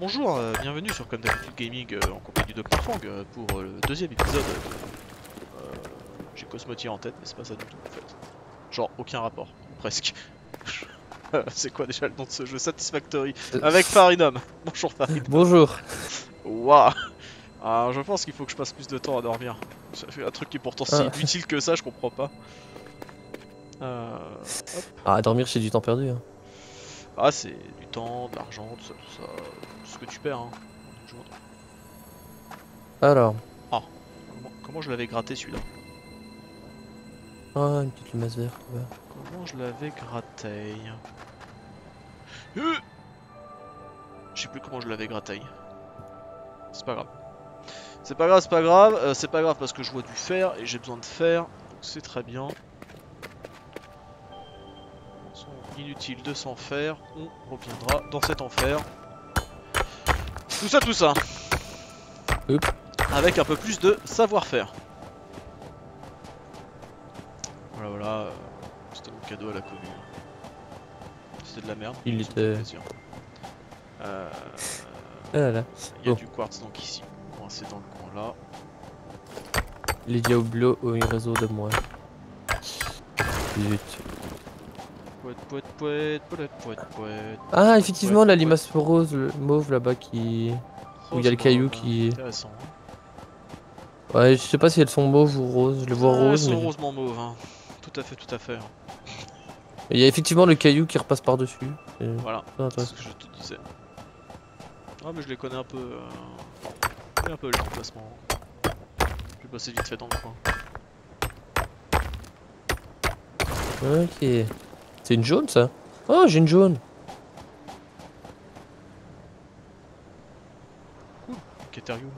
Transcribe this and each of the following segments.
Bonjour, bienvenue sur Comme D'Habitude Gaming en compagnie de Knarfhang pour le deuxième épisode. J'ai Cosmotier en tête, mais c'est pas ça du tout en fait. Genre aucun rapport, presque. C'est quoi déjà le nom de ce jeu? Satisfactory avec Faridom. Bonjour Faridom. Bonjour. Waouh. Alors je pense qu'il faut que je passe plus de temps à dormir. Ça fait un truc qui est pourtant si utile que ça, je comprends pas. Ah, dormir c'est du temps perdu. Hein. Ah, c'est du temps, de l'argent, tout ça, ce que tu perds, hein. Alors. Ah, comment je l'avais gratté celui-là? Ah, une petite limace verte. Ouais. Comment je l'avais gratté? Je sais plus comment je l'avais gratté. C'est pas grave. C'est pas grave, c'est pas grave. C'est pas grave parce que je vois du fer et j'ai besoin de fer. Donc c'est très bien. Inutile de s'en faire, on reviendra dans cet enfer. Tout ça. Oups. Avec un peu plus de savoir-faire. Voilà, c'était mon cadeau à la commune. C'était de la merde. Il était. Il y a du quartz donc ici. Bon, c'est dans le coin là. Les diablos ont un réseau de moi. Ah, effectivement, la limace rose, le mauve là-bas qui. Où il y a le caillou qui. Intéressant. Ouais, je sais pas si elles sont mauves ou roses, je les vois roses. Elles sont rosement mauves, hein. Tout à fait. Il y a effectivement le caillou qui repasse par-dessus. Voilà, c'est ce que je te disais. Ah, mais je les connais un peu. Je connais un peu les emplacements. Je vais passer vite fait dans le coin. Ok. C'est une jaune ça? Oh, j'ai une jaune! Cool, Caterium.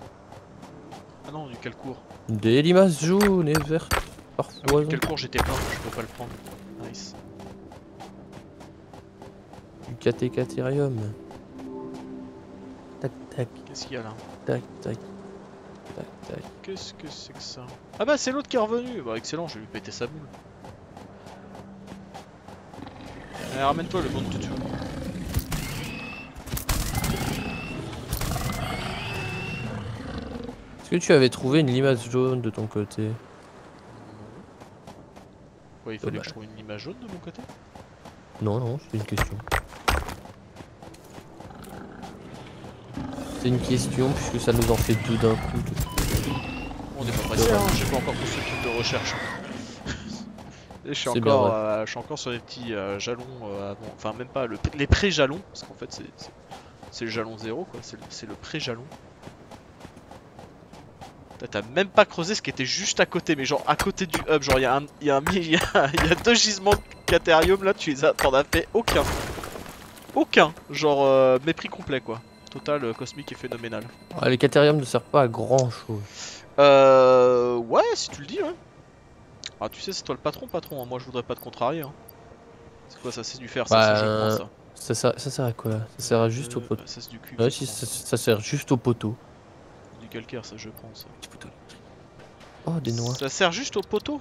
Ah non, du Calcourt. Des limaces jaunes et vertes. Parfois. Ah oui, du Calcourt, j'étais plein, je peux pas le prendre. Nice. Du Caterium. Tac tac. Qu'est-ce qu'il y a là? Tac tac. Tac tac. Qu'est-ce que c'est que ça? Ah bah, c'est l'autre qui est revenu! Bah, excellent, je vais lui péter sa boule. Allez, ramène-toi le bon tutu. Est-ce que tu avais trouvé une limace jaune de ton côté? Ouais, il fallait que je trouve une limace jaune de mon côté? Non, c'est une question. C'est une question puisque ça nous en fait deux d'un coup. On est pas pressé, hein, j'ai pas encore fait ce type de recherche. Et je suis encore sur les petits jalons, enfin même pas les pré-jalons, parce qu'en fait c'est le jalon 0 quoi, c'est le pré-jalon. T'as même pas creusé ce qui était juste à côté, mais genre à côté du hub, genre il y a deux gisements de Caterium là, t'en as fait aucun. Genre mépris complet quoi, total cosmique et phénoménal. Ouais, les Caterium ne servent pas à grand chose. Ouais, si tu le dis ouais. Ah tu sais c'est toi le patron hein. Moi je voudrais pas te contrarier hein. C'est quoi ça, c'est du fer ça, bah, ça sert à quoi? Ça sert à juste au poteau. Ça c'est du cul. Ouais, ça sert juste au poteau. Du calcaire ça je prends ça. Oh des noix. Ça sert juste au poteau.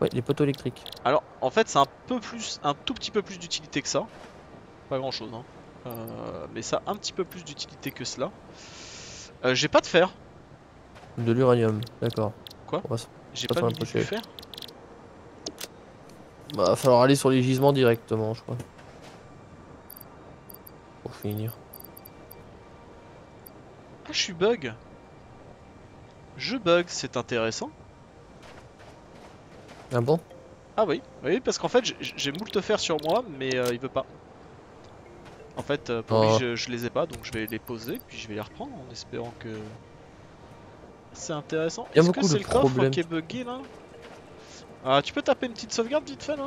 Ouais, les poteaux électriques. Alors en fait c'est un tout petit peu plus d'utilité que ça. Pas grand chose hein. Mais ça a un petit peu plus d'utilité que cela. J'ai pas de fer. De l'uranium, d'accord. Quoi? J'ai pas de fer. Bah, va falloir aller sur les gisements directement, je crois. Pour finir. Ah, je suis bug. Je bug, c'est intéressant. Ah bon? Ah oui, parce qu'en fait, j'ai moult fer sur moi, mais il veut pas. En fait, pour lui, je les ai pas, donc je vais les poser, puis je vais les reprendre en espérant que. C'est intéressant. Est-ce que c'est le coffre qui est bugué là? Ah, tu peux taper une petite sauvegarde vite fait là?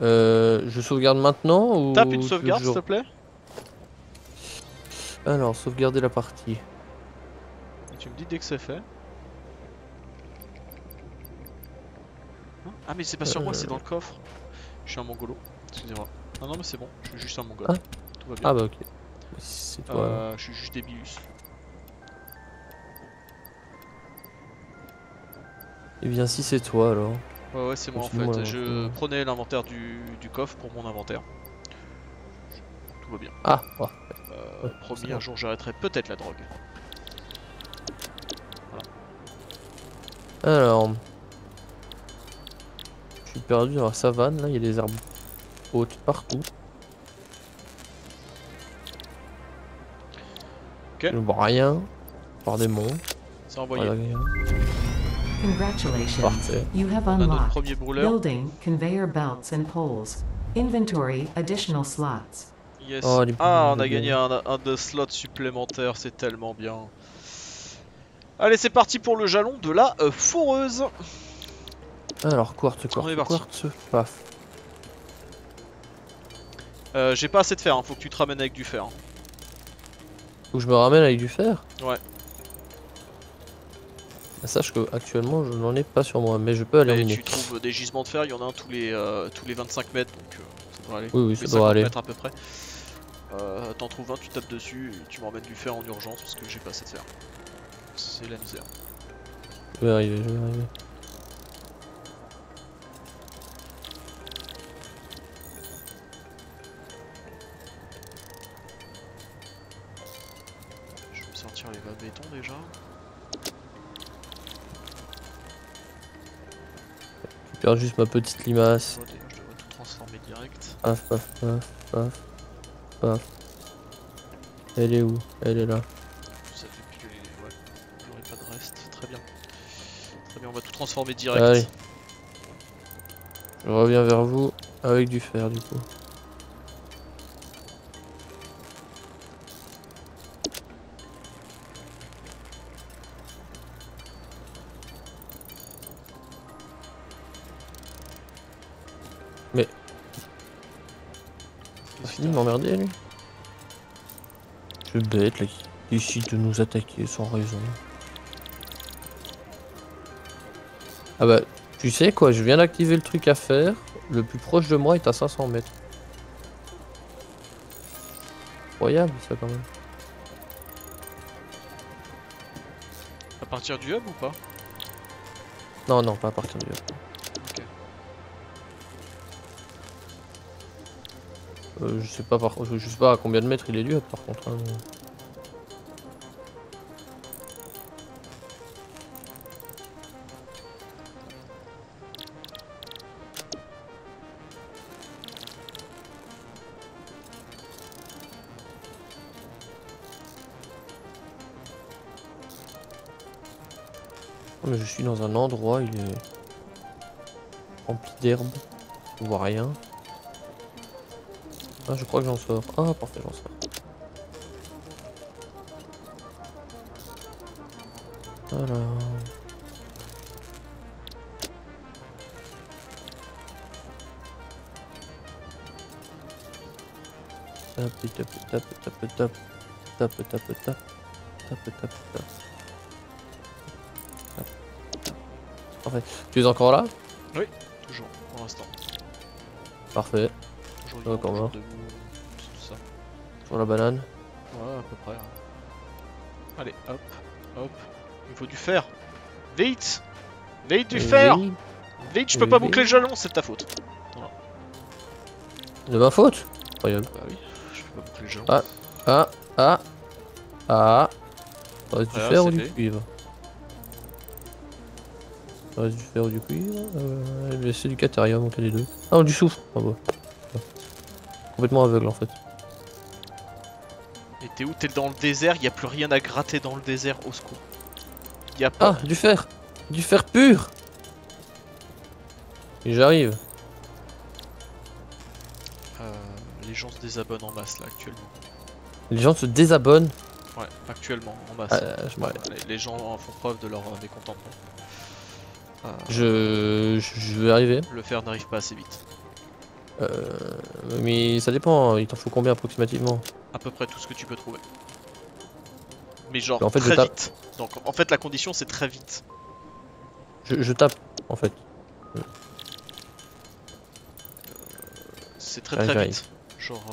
Je sauvegarde maintenant ou... Tape une sauvegarde s'il te plaît. Alors, sauvegarder la partie. Et tu me dis dès que c'est fait. Ah mais c'est pas sur moi, c'est dans le coffre. Je suis un mongolo, excusez-moi. Non mais c'est bon, je suis juste un mongolo. Tout va bien. Ah bah ok. C'est toi. Je suis juste débilus. Et eh bien si c'est toi alors. Ouais c'est moi en fait, je prenais l'inventaire du coffre pour mon inventaire. Tout tout va bien. Ah ouais. Promis, un jour j'arrêterai peut-être la drogue. Voilà. Alors... je suis perdu dans la savane, là il y a des herbes hautes partout. Okay. Je ne vois rien, par des monts. C'est envoyé. Congratulations. You have unlocked building, conveyor belts and poles. Inventory, additional slots. Yes. Oh, ah, on a gagné un de slots supplémentaires, c'est tellement bien. Allez, c'est parti pour le jalon de la foreuse. Alors, quartz, paf. J'ai pas assez de fer, hein. Faut que tu te ramènes avec du fer. Hein. Faut que je me ramène avec du fer? Ouais. Sache que actuellement je n'en ai pas sur moi, mais je peux aller miner. Tu trouves des gisements de fer, il y en a un tous les 25 mètres, donc ça devrait aller. Oui, oui, ça devrait aller. 50 mètres à peu près. T'en trouves un, tu tapes dessus, et tu me ramènes du fer en urgence parce que j'ai pas assez de fer. C'est la misère. Je vais arriver, je vais arriver. Je vais me sortir les bas de béton déjà. Je perds juste ma petite limace. Je dois tout transformer direct. Paf, paf, paf, paf, paf. Elle est où? Elle est là. Ça fait piquer, ouais. Il n'y aurait pas de reste. Très bien. Très bien, on va tout transformer direct. Allez. Je reviens vers vous avec du fer du coup. Il m'emmerdait lui. Je suis bête là, qui décide de nous attaquer sans raison. Ah bah, tu sais quoi, je viens d'activer le truc à faire. Le plus proche de moi est à 500 mètres. Incroyable ça quand même. À partir du hub ou pas? Non, non, pas à partir du hub. Je sais pas par contre, je sais pas à combien de mètres il est du hub par contre. Hein. Oh, mais je suis dans un endroit, il est rempli d'herbe, on voit rien. Ah, je crois que j'en sors. Ah, parfait, j'en sors. Voilà. Tape, tape, tape, tape, tape, tape, tape, tape, tape, tape, tape, tape. Parfait. Tu es encore là? Oui, toujours, pour l'instant. Parfait. Toujours encore là. Pour la banane. Ouais, à peu près. Allez, hop, hop. Il faut du fer. Vite, vite du fer. Vite, je peux pas boucler le jalon, c'est de ta faute. Voilà. De ma faute? Incroyable. Bah oui, je peux pas boucler le jalon. Ah, ah, ah, ah. Ça reste du fer ou du cuivre? Ça reste du fer ou du cuivre? C'est du catharium, aucun des deux. Ah, ou du soufre. Ah bah. Complètement aveugle en fait. Et t'es où? T'es dans le désert, y a plus rien à gratter dans le désert, au secours. Y a pas... Ah, du fer! Du fer pur! Et j'arrive. Les gens se désabonnent en masse là actuellement. Les gens se désabonnent? Ouais, actuellement, en masse. Les gens font preuve de leur mécontentement. Je vais arriver. Le fer n'arrive pas assez vite. Mais ça dépend, il t'en faut combien approximativement? À peu près tout ce que tu peux trouver. Mais genre en fait, très vite. Donc en fait la condition c'est très vite. Je tape en fait. C'est très vite. Genre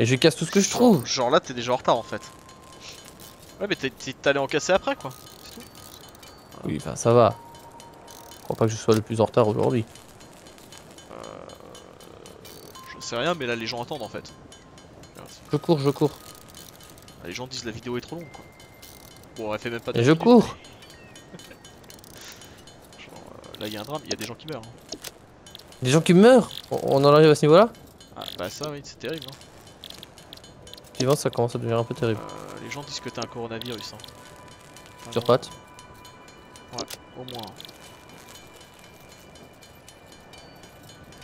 et je casse tout ce que je trouve. Genre là t'es déjà en retard en fait. Ouais mais t'allais en casser après quoi. C'est tout. Oui enfin ça va. Je crois pas que je sois le plus en retard aujourd'hui. C'est rien mais là les gens attendent en fait. Merci. Je cours, je cours. Les gens disent la vidéo est trop longue quoi. Bon, elle fait même pas de... Je cours. Genre, là il y a un drame, il y a des gens qui meurent. Hein. Des gens qui meurent? On en arrive à ce niveau là? Ah bah ça oui, c'est terrible. Vivant, ça commence à devenir un peu terrible. Les gens disent que t'as un coronavirus. Hein. Enfin, sur pattes. Ouais, au moins.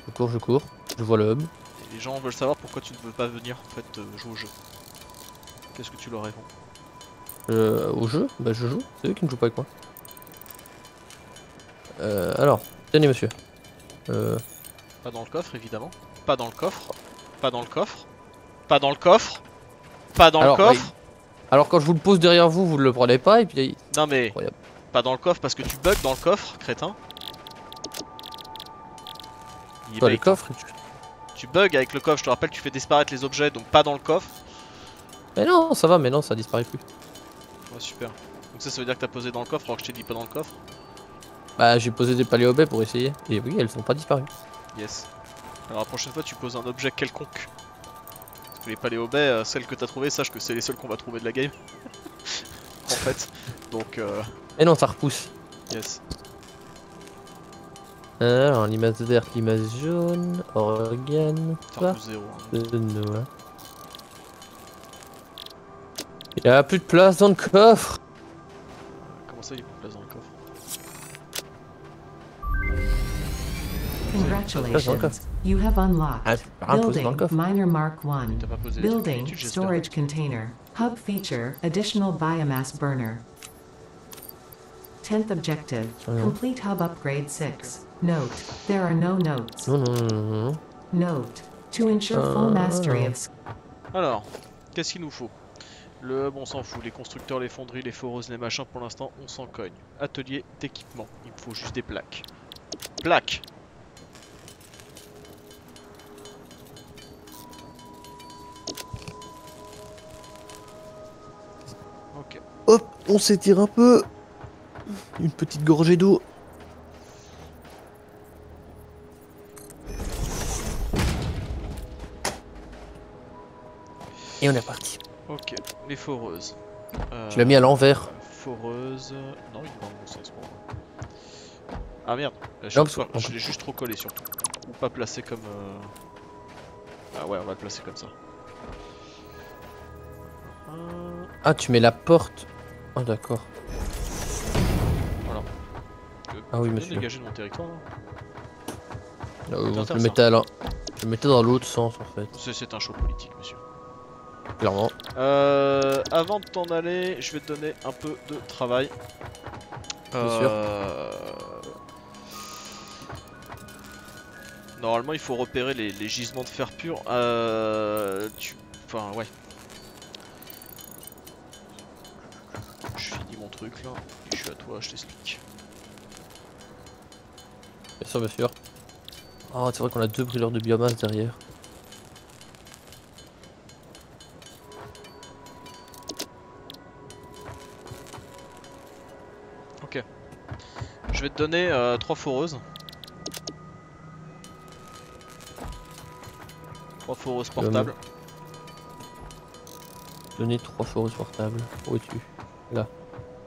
Je cours, je cours. Je vois le hub. Et les gens veulent savoir pourquoi tu ne veux pas venir en fait jouer au jeu. Qu'est-ce que tu leur réponds? Au jeu? Bah je joue, c'est eux qui ne jouent pas avec moi. Alors, tenez monsieur. Pas dans le coffre évidemment. Pas dans le coffre. Pas dans le coffre. Pas dans le coffre. Pas dans le coffre. Oui. Alors quand je vous le pose derrière vous, vous ne le prenez pas et puis... Non mais... Incroyable. Pas dans le coffre parce que tu bugs dans le coffre, crétin. Pas le coffre. Tu bugs avec le coffre, je te rappelle, tu fais disparaître les objets, donc pas dans le coffre. Mais non, ça va, mais non, ça disparaît plus. Ouais, super. Donc ça, ça veut dire que t'as posé dans le coffre alors que je t'ai dit pas dans le coffre? Bah, j'ai posé des palets au baies pour essayer. Et oui, elles sont pas disparues. Yes. Alors la prochaine fois, tu poses un objet quelconque. Parce que les palets au baies, celles que t'as trouvées, sache que c'est les seules qu'on va trouver de la game. En fait. Donc... Et non, ça repousse. Yes. Alors, limace verte, limace jaune, organe, pas de noix. Il y a plus de place dans le coffre. Comment ça, il y a plus de place dans le coffre? Congratulations, you have unlocked building miner mark 1, building storage container, hub feature, additional biomass burner. 10th objective, complete hub upgrade 6. Note, there are no notes. Note, to ensure full mastery of... Alors, qu'est-ce qu'il nous faut? Le hub, on s'en fout. Les constructeurs, les fonderies, les foreuses, les machins, pour l'instant, on s'en cogne. Atelier d'équipement. Il me faut juste des plaques. Plaques! Ok. Hop, on s'étire un peu. Une petite gorgée d'eau. Et on est parti. Ok, les foreuses. Je l'ai mis à l'envers. Foreuse. Non, il est dans le bon sens pour moi. Ah merde, je l'ai juste trop collé surtout. Ou pas placé comme. Ah ouais, on va le placer comme ça. Ah, tu mets la porte. Ah, d'accord. Voilà. Ah oui, monsieur. Dégager de mon territoire là. Je le mettais dans l'autre sens en fait. C'est un show politique, monsieur. Clairement. Avant de t'en aller, je vais te donner un peu de travail. Bien sûr. Normalement, il faut repérer les gisements de fer pur. Enfin, ouais. Je finis mon truc là. Et je suis à toi, je t'explique. Bien sûr, bien sûr. Oh, c'est vrai qu'on a deux brûleurs de biomasse derrière. Je vais te donner 3 foreuses. 3 foreuses portables. Donner 3 foreuses portables. Où es-tu? Là.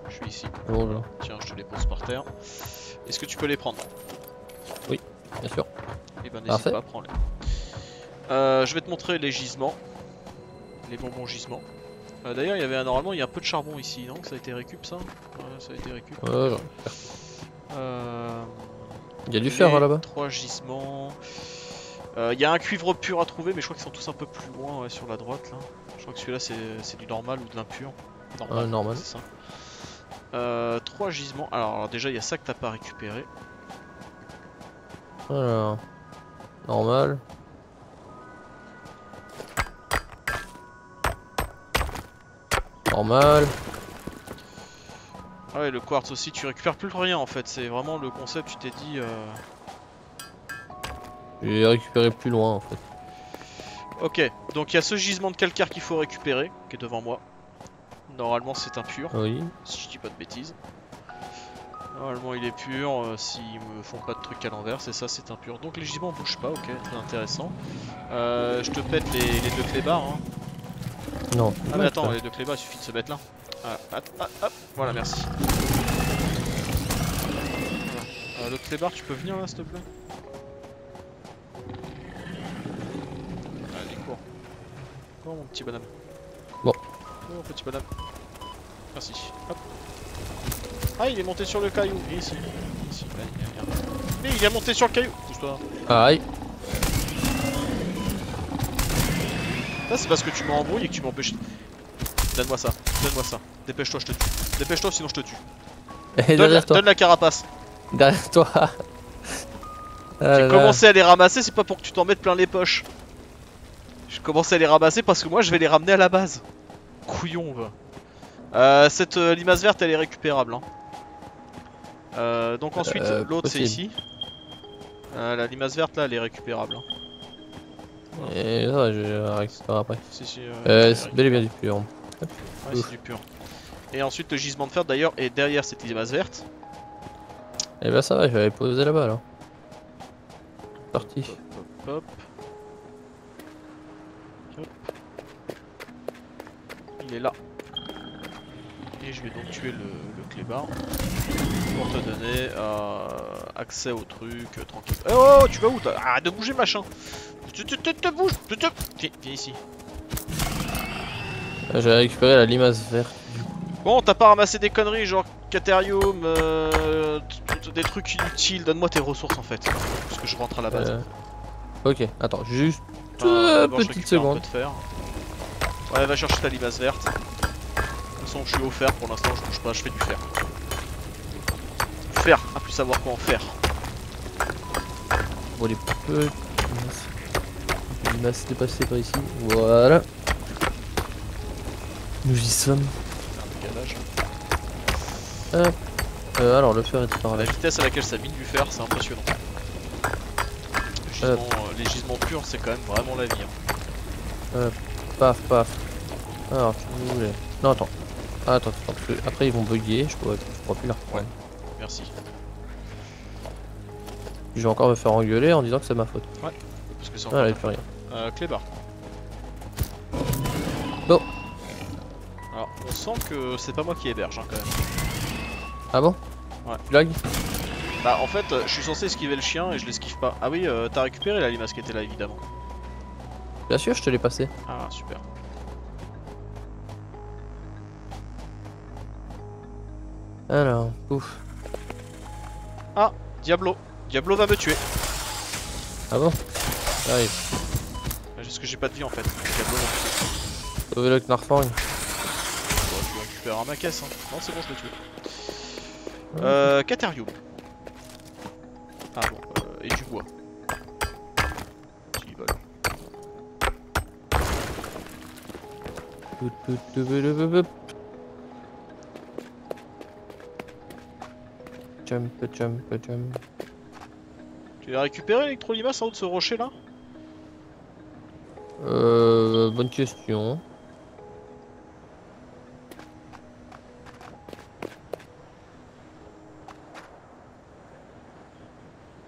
Je suis ici. Oh là. Tiens, je te les pose par terre. Est-ce que tu peux les prendre? Oui, bien sûr. Et ben n'hésite pas, prends-les. Je vais te montrer les gisements. Les bonbons gisements. D'ailleurs, il y avait normalement il y a un peu de charbon ici, non? Ça a été récup ça? Ouais, ça a été récup. Voilà. Il y a du fer là-bas. 3 gisements. Il y a un cuivre pur à trouver, mais je crois qu'ils sont tous un peu plus loin sur la droite. Là. Je crois que celui-là c'est du normal ou de l'impur. Normal. Normal. C'est ça. 3 gisements. Alors déjà il y a ça que t'as pas récupéré. Alors. Normal. Normal. Ah ouais, le quartz aussi, tu récupères plus rien en fait, c'est vraiment le concept, tu t'es dit... J'ai récupéré plus loin en fait. Ok, donc il y a ce gisement de calcaire qu'il faut récupérer, qui est devant moi. Normalement c'est impur, oui. Si je dis pas de bêtises. Normalement il est pur, s'ils me font pas de trucs à l'envers, c'est ça, c'est impur. Donc les gisements bougent pas, ok, très intéressant. Je te pète les deux clébards. Hein. Non. Ah mais attends, les deux clébards, il suffit de se mettre là. Ah, hop, hop, voilà, merci. Voilà. L'autre clébard, tu peux venir là, s'il te plaît? Allez, cours. Cours, mon petit bonhomme. Bon. Oh, petit bonhomme. Merci. Hop. Ah, il est monté sur le caillou. Et ici. Ici, là, il est bien. Et il est monté sur le caillou. Pousse-toi. Aïe. Ça, c'est parce que tu m'embrouilles et que tu m'empêches. Donne-moi ça. Donne-moi ça. Dépêche-toi, je te tue. Dépêche-toi, sinon je te tue. Et derrière toi. Donne la carapace. Derrière toi. J'ai commencé à les ramasser, c'est pas pour que tu t'en mettes plein les poches. J'ai commencé à les ramasser parce que moi, je vais les ramener à la base. Couillon, va. Cette limace verte elle est récupérable hein. Donc ensuite l'autre c'est ici la limace verte là elle est récupérable hein. Voilà. Et ça je la récupère après. C'est bel et bien du pur. Ouais c'est du pur. Et ensuite le gisement de fer d'ailleurs est derrière cette limace verte. Et bah ça va je vais aller poser là-bas alors. Parti. Hop, hop, hop. Hop. Il est là. Et je vais donc tuer le clébard pour te donner accès au truc tranquille. Oh, tu vas où? Arrête de bouger, machin. Te bouge. Viens ici. J'ai récupéré la limace verte. Bon, t'as pas ramassé des conneries, genre catérium, des trucs inutiles. Donne-moi tes ressources en fait. Parce que je rentre à la base. Ok, attends, juste petite seconde. Ouais, va chercher ta limace verte. Je suis au fer pour l'instant, je bouge pas, je fais du fer. Fer, à plus savoir quoi en faire. Bon, les petites limaces dépassées par ici, voilà. Nous y sommes. Hop. Alors le fer est par là. La vitesse à laquelle ça mine du fer, c'est impressionnant. Les gisements purs, c'est quand même vraiment la vie. Hein. Paf, paf. Alors, tu voulais. Non, attends. Ah, attends, parce que après ils vont bugger, je pourrais plus la reprendre. Ouais, merci. Je vais encore me faire engueuler en disant que c'est ma faute. Ouais, parce que c'est encore. Ah, il fait rien. Clébar. Bon. Alors, on sent que c'est pas moi qui héberge, hein, quand même. Ah bon? Ouais. Tu lag? Bah, en fait, je suis censé esquiver le chien et je l'esquive pas. Ah oui, t'as récupéré la limace qui était là, évidemment. Bien sûr, je te l'ai passé. Ah, super. Alors, pouf. Ah, Diablo. Diablo va me tuer. Ah bon? J'arrive. Juste que j'ai pas de vie en fait. Diablo va me tuer. Sauver le Knarfhang. Bon, tu récupères ma caisse. Hein. Non, c'est bon, je l'ai tué. Ouais. Caterium. Ah bon, et du bois. Qui vole. Jump. Tu as récupéré l'électrolimace en haut de ce rocher là? Bonne question.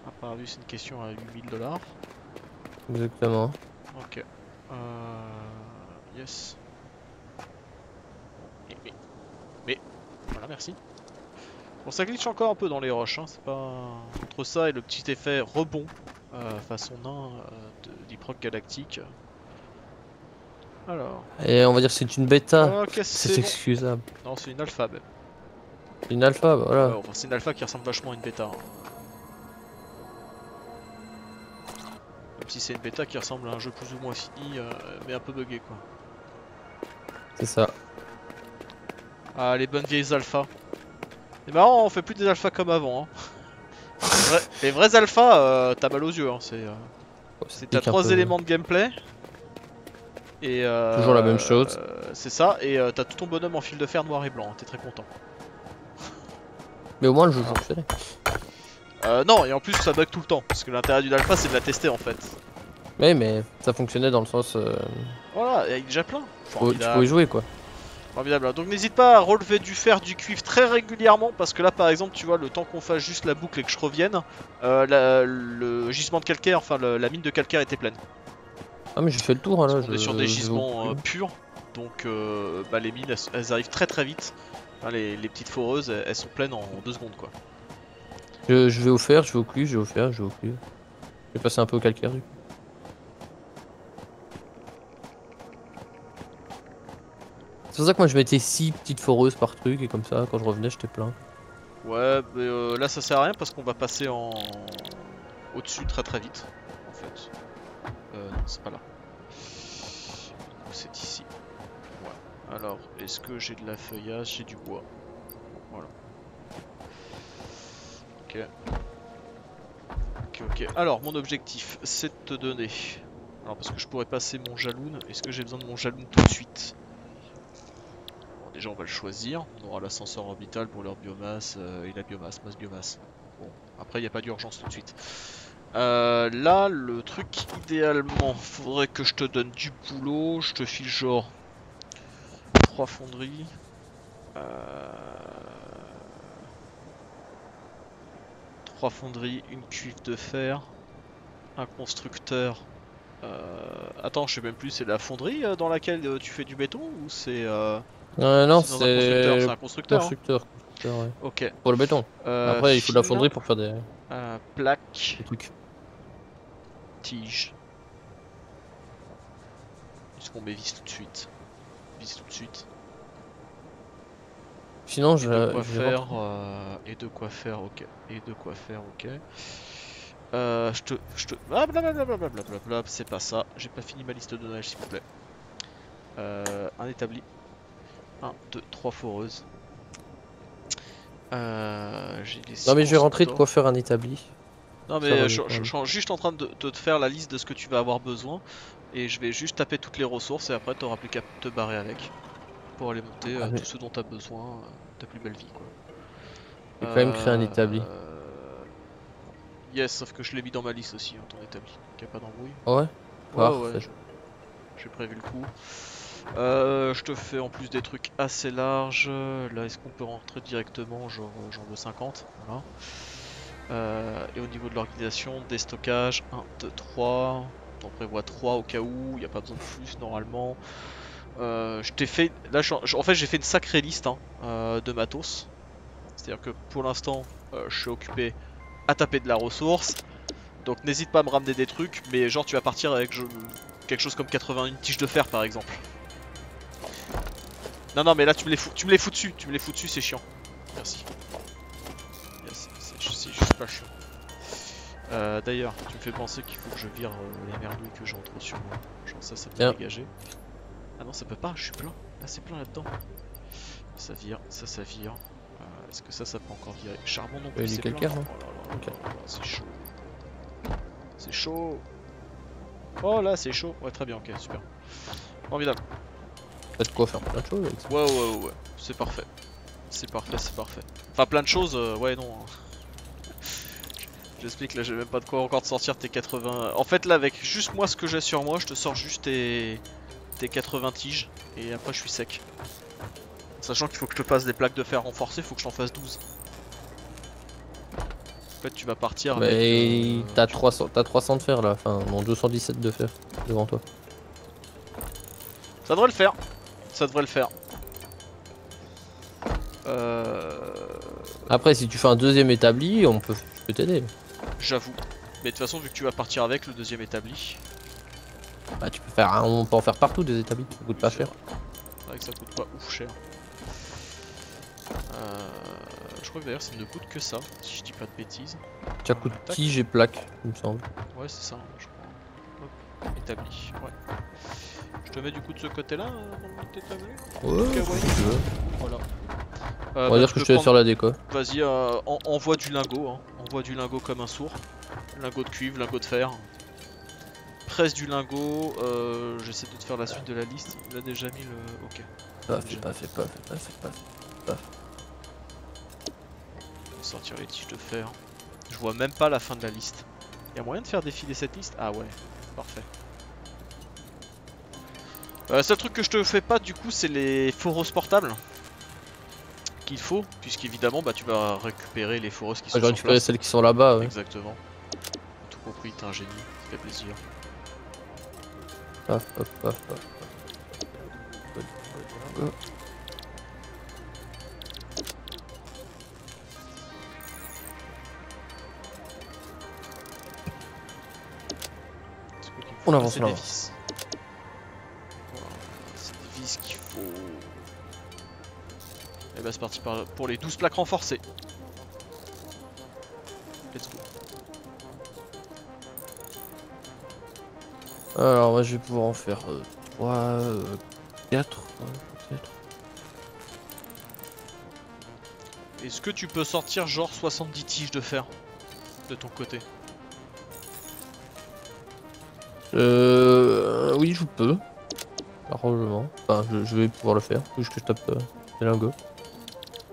Ah, par vu, c'est une question à 8000$. Exactement. Ok. Yes. Mais. Voilà, merci. Bon, ça glitch encore un peu dans les roches, hein, c'est pas... Entre ça et le petit effet rebond, façon nain de Deep Rock Galactic. Alors... Et on va dire que c'est une bêta, c'est excusable. Bon. Non, c'est une alpha, ben. Une alpha, voilà. Ouais, enfin, c'est une alpha qui ressemble vachement à une bêta. Hein. Même si c'est une bêta qui ressemble à un jeu plus ou moins fini, mais un peu buggé, quoi. C'est ça. Ah, les bonnes vieilles alphas. C'est marrant, on fait plus des alphas comme avant. Hein. Les vrais alphas, t'as mal aux yeux. Hein. C'est t'as trois éléments de gameplay. Et toujours la même chose. C'est ça, et t'as tout ton bonhomme en fil de fer noir et blanc. Hein. T'es très content. Mais au moins le jeu fonctionne. Non, et en plus ça bug tout le temps. Parce que l'intérêt d'une alpha, c'est de la tester en fait. Oui, mais ça fonctionnait dans le sens. Voilà, il y a déjà plein. Tu pouvais jouer quoi. Formidable. Donc n'hésite pas à relever du fer, du cuivre très régulièrement, parce que là par exemple tu vois, le temps qu'on fasse juste la boucle et que je revienne, le gisement de calcaire, enfin la mine de calcaire était pleine. Ah mais j'ai fait le tour hein, là. On est sur des gisements purs, donc bah, les mines elles arrivent très très vite. Enfin, les petites foreuses elles sont pleines en 2 secondes quoi. Je vais au fer, je vais au cuivre, je vais au fer, je vais au cuivre. Je vais passer un peu au calcaire du coup. C'est pour ça que moi je mettais 6 petites foreuses par truc et comme ça quand je revenais j'étais plein. Ouais mais là ça sert à rien parce qu'on va passer en au-dessus très très vite en fait. Non c'est pas là. C'est ici. Ouais. Alors est-ce que j'ai de la feuillage, j'ai du bois. Voilà. Ok. Ok ok. Alors mon objectif c'est de te donner. Alors parce que je pourrais passer mon jaloun. Est-ce que j'ai besoin de mon jaloun tout de suite? Déjà on va le choisir, on aura l'ascenseur orbital pour leur biomasse et la biomasse, masse-biomasse. Bon, après il n'y a pas d'urgence tout de suite. Là le truc idéalement, faudrait que je te donne du boulot, je te file genre 3 fonderies. Une cuivre de fer, un constructeur. Attends, je sais même plus, c'est la fonderie dans laquelle tu fais du béton ou c'est... non, c'est un constructeur. Constructeur ouais. Ok. Pour le béton. Après, il faut de la fonderie pour faire des plaques. Des trucs. Tiges. Est-ce qu'on met vis tout de suite? Vis tout de suite. Sinon, je vais faire. Et de quoi faire, ok. Ah, blablabla, c'est pas ça. J'ai pas fini ma liste de nage, s'il vous plaît. Un établi. 1, 2, 3 foreuses. Non mais je vais rentrer de quoi faire un établi. Non mais je suis juste en train de te faire la liste de ce que tu vas avoir besoin. Et je vais juste taper toutes les ressources et après t'auras plus qu'à te barrer avec. Pour aller monter tout ce dont t'as besoin, ta plus belle vie quoi. J'ai quand même créé un établi. Yes, sauf que je l'ai mis dans ma liste aussi, hein, ton établi. Qu'il n'y a pas d'embrouille. Oh ouais. Ouais. J'ai prévu le coup. Je te fais en plus des trucs assez larges. Là, est-ce qu'on peut rentrer directement, genre de 50, voilà. Et au niveau de l'organisation, des stockages, 1, 2, 3. On prévoit 3 au cas où, il n'y a pas besoin de plus normalement. Je t'ai fait. Là, en fait, j'ai fait une sacrée liste hein, de matos. C'est-à-dire que pour l'instant, je suis occupé à taper de la ressource. Donc, n'hésite pas à me ramener des trucs, mais genre, tu vas partir avec quelque chose comme 81 tiges de fer par exemple. Non mais là tu me les fous dessus, c'est chiant. Merci. Yes, c'est juste pas chiant. D'ailleurs, tu me fais penser qu'il faut que je vire les merdouilles que j'ai en trop sur moi. Genre ça peut dégager. Ah non ça peut pas, je suis plein. Là c'est plein là-dedans. Ça vire, ça vire. Est-ce que ça peut encore virer? Charbon non plus, c'est plein. C'est chaud. C'est chaud. Oh là c'est chaud. Ouais très bien, ok, super. Formidable. T'as de quoi faire plein de choses avec ça. Ouais, c'est parfait. C'est parfait. Enfin plein de choses, ouais non. J'explique, là j'ai même pas de quoi encore te sortir tes 80... En fait là avec juste moi ce que j'ai sur moi, je te sors juste tes 80 tiges et après je suis sec. Sachant qu'il faut que je te fasse des plaques de fer renforcées, faut que je t'en fasse 12. En fait tu vas partir avec... t'as 300 de fer là, enfin bon 217 de fer devant toi. Ça devrait le faire. Après si tu fais un deuxième établi, je peux t'aider. J'avoue. Mais de toute façon vu que tu vas partir avec le deuxième établi. Bah tu peux faire un... on peut en faire partout des établis, ça coûte pas cher. C'est vrai que ça coûte pas ouf cher. Je crois que d'ailleurs ça ne coûte que ça, si je dis pas de bêtises. Ça coûte tige et plaque, il me semble. Ouais c'est ça, je crois. Hop. Établi, ouais. Je te mets du coup de ce côté là dans le ouais, voilà. On va dire que je te laisse sur la déco. Vas-y, envoie du lingot, hein. Envoie du lingot comme un sourd. Lingot de cuivre, lingot de fer. Presse du lingot, j'essaie de te faire la suite de la liste. Il a déjà mis le... Ok. Paf. On va sortir les tiges de fer. Je vois même pas la fin de la liste. Y'a moyen de faire défiler cette liste? Ah ouais, parfait. Seul truc que je te fais pas du coup c'est les foros portables qu'il faut, puisqu'évidemment bah tu vas récupérer les foreuses qui sont là. Je récupère celles qui sont là-bas. Ouais. Exactement. Tout compris, t'es un génie, ça fait plaisir. Paf, paf, paf, paf. On avance là. C'est des vis qu'il faut. Et bah c'est parti pour les 12 plaques renforcées. Let's go. Alors moi je vais pouvoir en faire 3, 4 peut-être. Est-ce que tu peux sortir genre 70 tiges de fer de ton côté? Oui je peux. Largement. Enfin je vais pouvoir le faire, juste que je tape des lingots.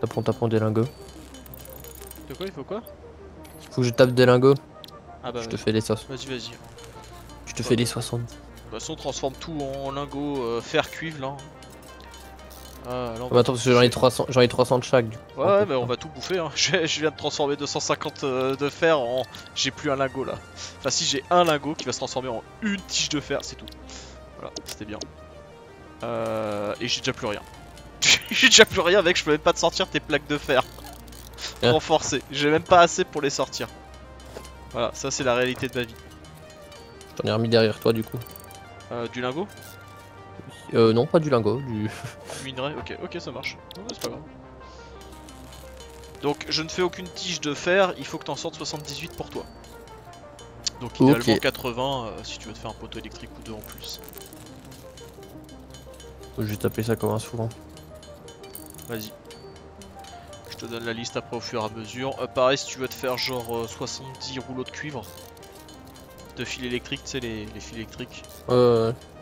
Tapons des lingots. De quoi? Il faut quoi? Faut que je tape des lingots. Ah bah je te fais les sauces. Vas-y vas-y. Je te fais les 60. De toute façon, transforme tout en lingots, fer, cuivre là. Là on attends, parce que j'en ai 300 de chaque. Du coup. Ouais, ouais, mais on va tout bouffer. Hein. Je viens de transformer 250 de fer en. J'ai plus un lingot là. Enfin, si j'ai un lingot qui va se transformer en une tige de fer, c'est tout. Voilà, c'était bien. Et j'ai déjà plus rien. J'ai déjà plus rien, mec. Je peux même pas te sortir tes plaques de fer renforcées. J'ai même pas assez pour les sortir. Voilà, ça c'est la réalité de ma vie. J'en ai remis derrière toi du coup. Du lingot? Non, pas du lingot, du minerai. Ok, ok, ça marche. Non, c'est pas grave. Donc, je ne fais aucune tige de fer. Il faut que t'en sortes 78 pour toi. Donc, idéalement okay. 80 si tu veux te faire un poteau électrique ou deux en plus. Je vais taper ça comme un souvent. Vas-y. Je te donne la liste après au fur et à mesure. Pareil, si tu veux te faire genre 70 rouleaux de cuivre. De fil électrique, tu sais, les fils électriques.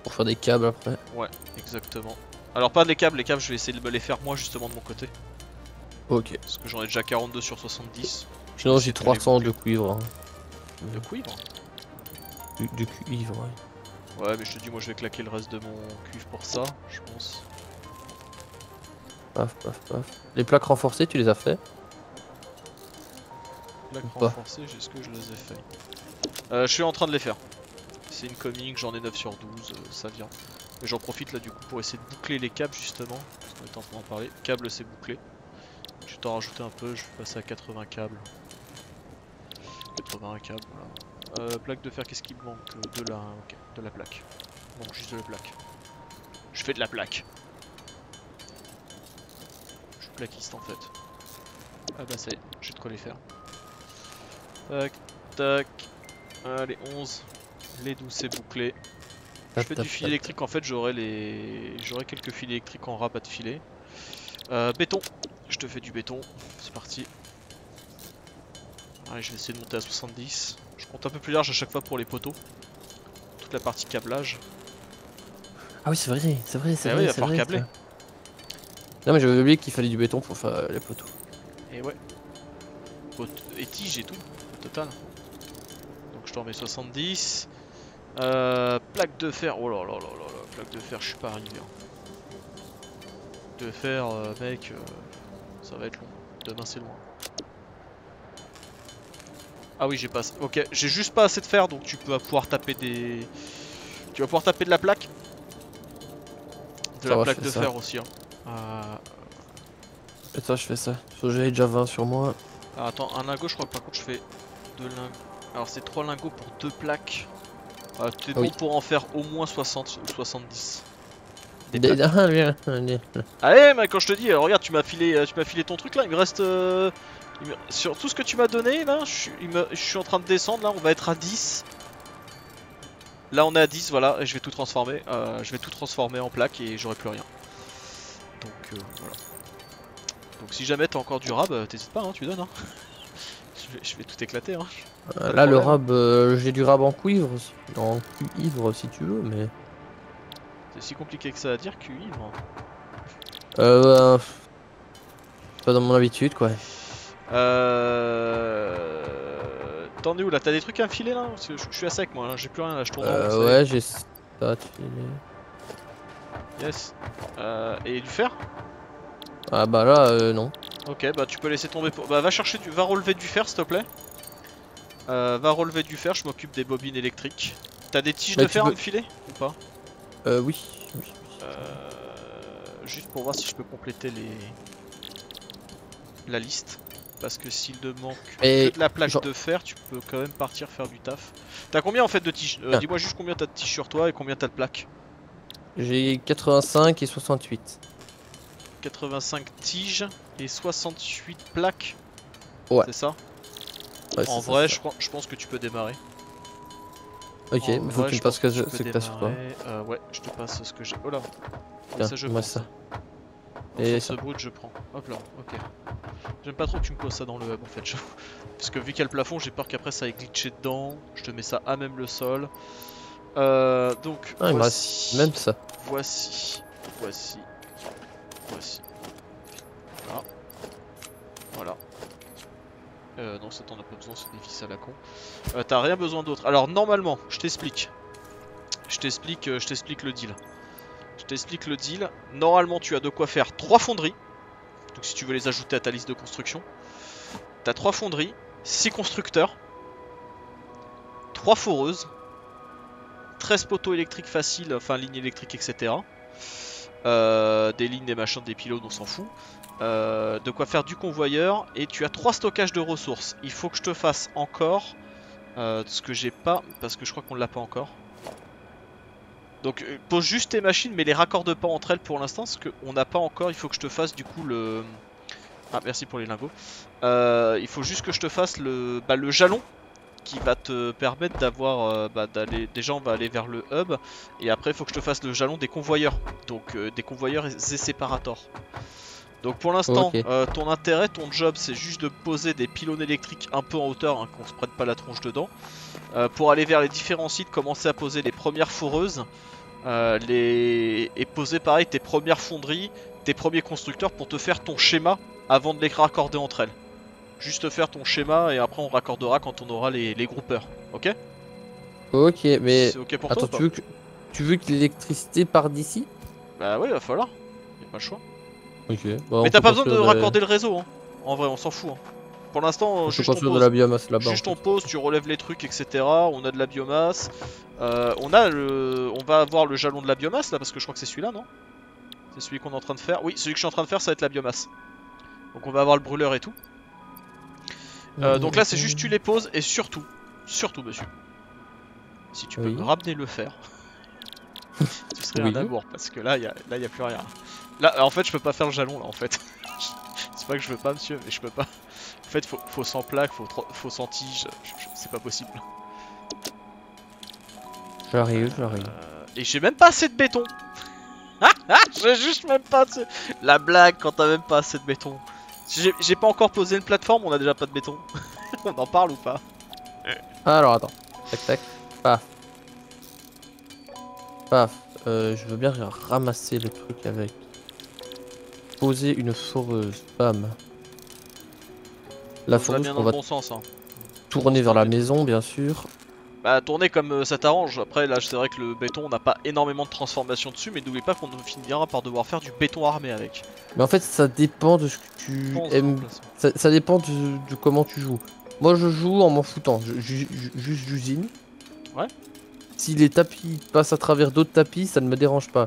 Pour faire des câbles après. Ouais, exactement. Alors, pas les câbles, je vais essayer de me les faire moi justement de mon côté. Ok. Parce que j'en ai déjà 42 sur 70. Sinon, j'ai 300 de cuivre. Hein. De cuivre? De cuivre, ouais. Ouais, mais je te dis, moi je vais claquer le reste de mon cuivre pour ça, je pense. Paf, paf, paf. Les plaques renforcées, tu les as fait? Les plaques renforcées, est-ce que je les ai fait? Je suis en train de les faire. C'est une comique, j'en ai 9 sur 12, ça vient. Mais j'en profite là du coup pour essayer de boucler les câbles justement. On est en train d'en parler. Câble c'est bouclé. Je vais t'en rajouter un peu, je vais passer à 80 câbles. 81 câbles, voilà. Plaque de fer, qu'est-ce qui me manque? De la... ok, de la plaque. Il manque juste de la plaque. Je fais de la plaque. Je suis plaquiste en fait. Ah bah ça y est, j'ai de quoi les faire. Tac, tac. Les 11, les 12 c'est bouclé. Je fais du fil électrique en fait, j'aurai quelques fils électriques en rabat de filet. Béton, je te fais du béton, c'est parti. Allez, je vais essayer de monter à 70. Je compte un peu plus large à chaque fois pour les poteaux. Toute la partie câblage. Ah oui c'est vrai, c'est vrai, c'est vrai. Ah oui, il va falloir câbler. Non mais j'avais oublié qu'il fallait du béton pour faire les poteaux. Et ouais. Et tiges et tout, au total. Je t'en mets 70. Plaque de fer. Oh là là là là, plaque de fer, je suis pas arrivé. De fer, mec, ça va être long. Demain c'est loin. Ah oui, j'ai pas. Ok, j'ai juste pas assez de fer, donc tu peux pouvoir taper des. Tu vas pouvoir taper de la plaque. De la plaque de fer aussi. Hein. Putain, je fais ça. J'ai déjà 20 sur moi. Ah, attends, un lingot, je crois que par contre je fais de lingots. Alors c'est 3 lingots pour 2 plaques. T'es bon pour en faire au moins 60 ou 70. Allez mais quand je te dis, alors regarde, tu m'as filé ton truc là, il me reste sur tout ce que tu m'as donné là, je suis en train de descendre là, on va être à 10. Là on est à 10, voilà, et je vais tout transformer. Je vais tout transformer en plaques et j'aurai plus rien. Donc voilà. Donc si jamais t'as encore du rab, t'hésites pas hein, tu donnes hein. Je vais tout éclater hein. Là le rab, j'ai du rab en cuivre, si tu veux, mais... C'est si compliqué que ça à dire, cuivre. Pas dans mon habitude quoi. T'en es où là? T'as des trucs à me filer là? Parce que je suis à sec moi, j'ai plus rien là, je tourne en rond. Ouais j'ai ça, Yes. Et du fer? Ah bah là, non. Ok, bah tu peux laisser tomber. Pour... Bah va chercher du... Va relever du fer, s'il te plaît. Va relever du fer, je m'occupe des bobines électriques. T'as des tiges de fer à me filer ou pas? Oui. Juste pour voir si je peux compléter la liste. Parce que s'il ne manque que de la plaque de fer, tu peux quand même partir faire du taf. T'as combien en fait de tiges? Dis-moi juste combien t'as de tiges sur toi et combien t'as de plaques. J'ai 85 et 68. 85 tiges et 68 plaques. Ouais. C'est ça? Ouais, en vrai, ça. Je pense que tu peux démarrer. Ok, mais faut que tu me passes ce que t'as sur toi. Ouais, je te passe ce que j'ai. Oh là. Tiens, ça, je prends. Ça. Et ce brut, je prends. Hop là, ok. J'aime pas trop que tu me poses ça dans le hub en fait. Parce que vu qu'il y a le plafond, j'ai peur qu'après ça aille glitché dedans. Je te mets ça à même le sol. Donc. Ah, voici. Même ça. Voici. Voilà. Voilà. Non, ça t'en a pas besoin, c'est des vis à la con. T'as rien besoin d'autre. Alors, normalement, je t'explique le deal. Normalement, tu as de quoi faire 3 fonderies. Donc, si tu veux les ajouter à ta liste de construction, t'as 3 fonderies, 6 constructeurs, 3 foreuses, 13 poteaux électriques faciles, enfin lignes électriques, etc. Des lignes, des machins, des pilotes, on s'en fout. De quoi faire du convoyeur. Et tu as 3 stockages de ressources. Il faut que je te fasse encore ce que j'ai pas, parce que je crois qu'on l'a pas encore. Donc pose juste tes machines, mais les raccorde pas entre elles pour l'instant, parce qu'on n'a pas encore. Il faut que je te fasse du coup le... Ah merci pour les lingots. Il faut juste que je te fasse le jalon qui va te permettre d'avoir d'aller. Déjà on va aller vers le hub. Et après il faut que je te fasse le jalon des convoyeurs. Donc des convoyeurs et séparators. Donc pour l'instant okay. Ton intérêt, ton job, c'est juste de poser des pylônes électriques un peu en hauteur, hein, qu'on se prenne pas la tronche dedans. Pour aller vers les différents sites, commencer à poser les premières foreuses et poser pareil tes premières fonderies, tes premiers constructeurs pour te faire ton schéma avant de les raccorder entre elles. Juste faire ton schéma et après on raccordera quand on aura les groupeurs, ok? Ok, mais okay pour attends, toi, tu veux que l'électricité parte d'ici? Bah ouais, il va falloir, y'a pas le choix. Okay. Bah, mais t'as pas besoin de raccorder le réseau, hein. En vrai on s'en fout, hein. Pour l'instant juste on pose, tu relèves les trucs, etc. On a de la biomasse, on va avoir le jalon de la biomasse là, parce que je crois que c'est celui là, non? C'est celui qu'on est en train de faire. Oui, celui que je suis en train de faire, ça va être la biomasse. Donc on va avoir le brûleur et tout. Donc là c'est juste tu les poses. Et surtout monsieur, si tu peux me ramener le fer, ce serait un amour, parce que là y a plus rien. Là en fait je peux pas faire le jalon là en fait. C'est pas que je veux pas monsieur, mais je peux pas. En fait faut 100 plaques, faut 100 tiges, c'est pas possible. J'arrive. Et j'ai même pas assez de béton. J'ai juste même pas assez... La blague quand t'as même pas assez de béton. J'ai pas encore posé une plateforme, on a déjà pas de béton. On en parle ou pas? Alors attends. Tac. Paf. Je veux bien ramasser le truc avec. Poser une foreuse, bam. La foreuse, on va tourner vers la maison, bien sûr. Bah tourner comme ça t'arrange. Après là c'est vrai que le béton, on n'a pas énormément de transformation dessus, mais n'oublie pas qu'on finira par devoir faire du béton armé avec. Mais en fait ça dépend de ce que tu aimes, ça dépend de comment tu joues. Moi je joue en m'en foutant, juste j'usine. Ouais. Si les tapis passent à travers d'autres tapis, ça ne me dérange pas.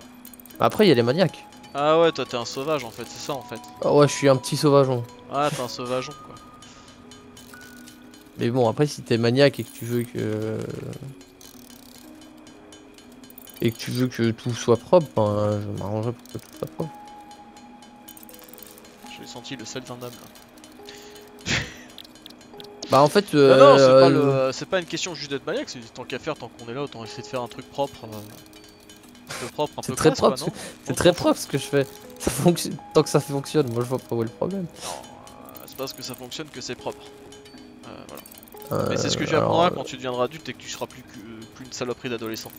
Après il y a les maniaques. Ah ouais, toi t'es un sauvage en fait, c'est ça en fait. Ah ouais, je suis un petit sauvageon. Ah t'es un sauvageon quoi. Mais bon, après si t'es maniaque et que tu veux que... Et que tu veux que tout soit propre, ben, je m'arrangerai pour que tout soit propre. J'ai senti le sel d'un homme là. Bah en fait... Non, c'est pas une question juste d'être maniaque, c'est tant qu'à faire, tant qu'on est là, autant essayer de faire un truc propre. C'est très propre, c'est très propre ce que je fais. Ça fonctionne. Tant que ça fonctionne, moi je vois pas où est le problème. C'est parce que ça fonctionne que c'est propre. Voilà. Mais c'est ce que tu apprendras quand tu deviendras adulte et que tu seras plus une saloperie d'adolescent.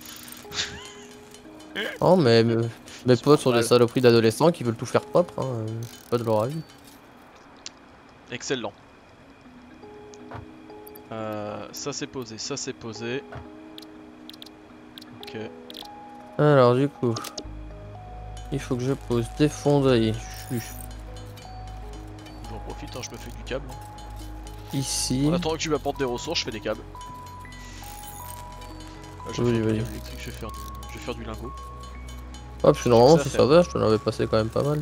Non, mais mes potes sont des saloperies d'adolescents qui veulent tout faire propre, hein. Pas de leur avis. Excellent. Ça c'est posé, Ok. Alors du coup, Il faut que je pose des fonderies. J'en profite, hein, je me fais du câble. Ici. En attendant que tu m'apportes des ressources, je fais des câbles. Là, je, oui, oui. Je vais faire du lingot. Ah, parce que normalement ce serveur, je te l'avais passé quand même pas mal.